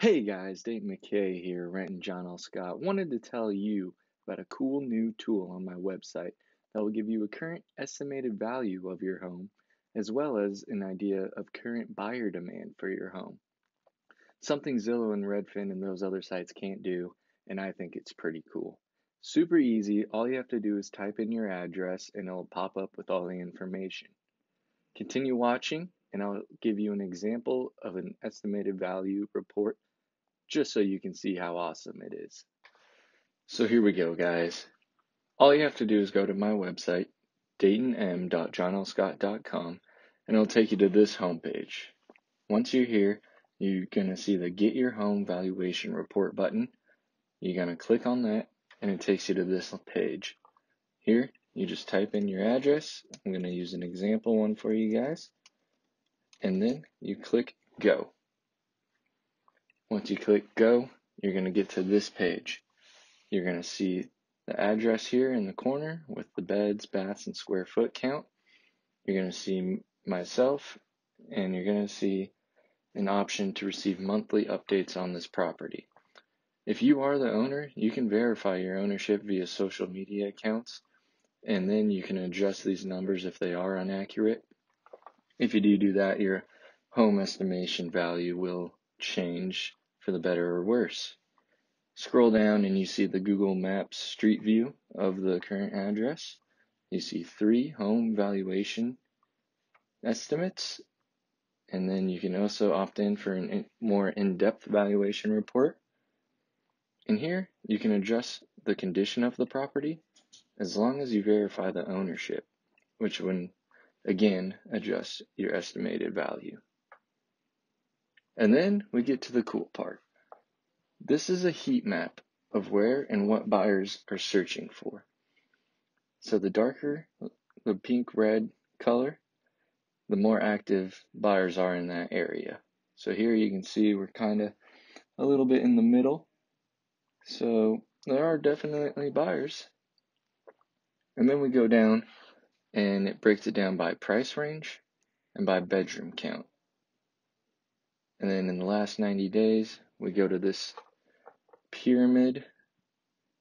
Hey guys, Dayton McKay here, Renton John L. Scott. Wanted to tell you about a cool new tool on my website that will give you a current estimated value of your home, as well as an idea of current buyer demand for your home. Something Zillow and Redfin and those other sites can't do, and I think it's pretty cool. Super easy, all you have to do is type in your address and it'll pop up with all the information. Continue watching and I'll give you an example of an estimated value report just so you can see how awesome it is. So here we go, guys. All you have to do is go to my website, DaytonM.JohnLScott.com, and it'll take you to this homepage. Once you're here, you're gonna see the Get Your Home Valuation Report button. You're gonna click on that, and it takes you to this page. Here, you just type in your address. I'm gonna use an example one for you guys. And then you click Go. Once you click Go, you're going to get to this page. You're going to see the address here in the corner with the beds, baths, and square foot count. You're going to see myself, and you're going to see an option to receive monthly updates on this property. If you are the owner, you can verify your ownership via social media accounts, and then you can adjust these numbers if they are inaccurate. If you do that, your home estimation value will change for the better or worse. Scroll down and you see the Google Maps street view of the current address. You see 3 home valuation estimates, and then you can also opt in for a more in-depth valuation report. And here you can adjust the condition of the property as long as you verify the ownership, which would again adjust your estimated value. And then we get to the cool part. This is a heat map of where and what buyers are searching for. So the darker the pink red color, the more active buyers are in that area. So here you can see we're kind of a little bit in the middle. So there are definitely buyers. And then we go down and it breaks it down by price range and by bedroom count. And then in the last 90 days, we go to this pyramid,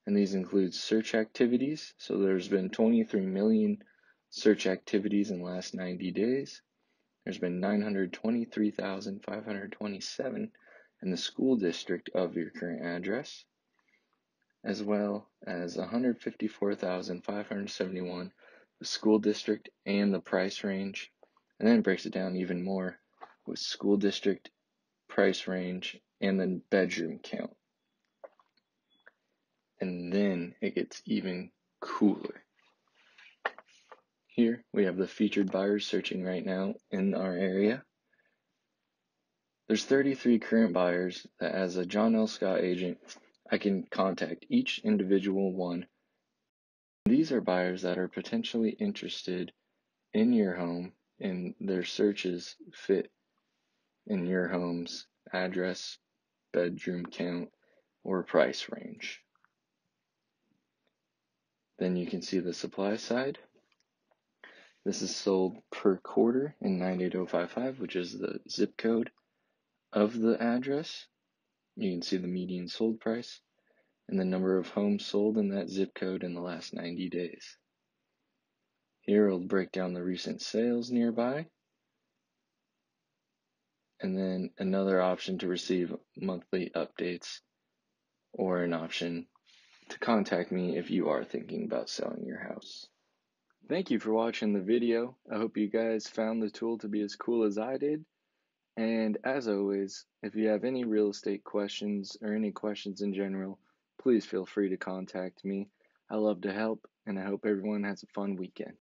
and these include search activities. So there's been 23 million search activities in the last 90 days. There's been 923,527 in the school district of your current address, as well as 154,571 the school district and the price range. And then it breaks it down even more with school district, price range, and then bedroom count. And then it gets even cooler. Here we have the featured buyers searching right now in our area. There's 33 current buyers that, as a John L. Scott agent, I can contact each individual one. These are buyers that are potentially interested in your home, and their searches fit in your home's address, bedroom count, or price range. Then you can see the supply side. This is sold per quarter in 98055, which is the zip code of the address. You can see the median sold price and the number of homes sold in that zip code in the last 90 days. Here it'll break down the recent sales nearby. And then another option to receive monthly updates, or an option to contact me if you are thinking about selling your house. Thank you for watching the video. I hope you guys found the tool to be as cool as I did. And as always, if you have any real estate questions or any questions in general, please feel free to contact me. I love to help, and I hope everyone has a fun weekend.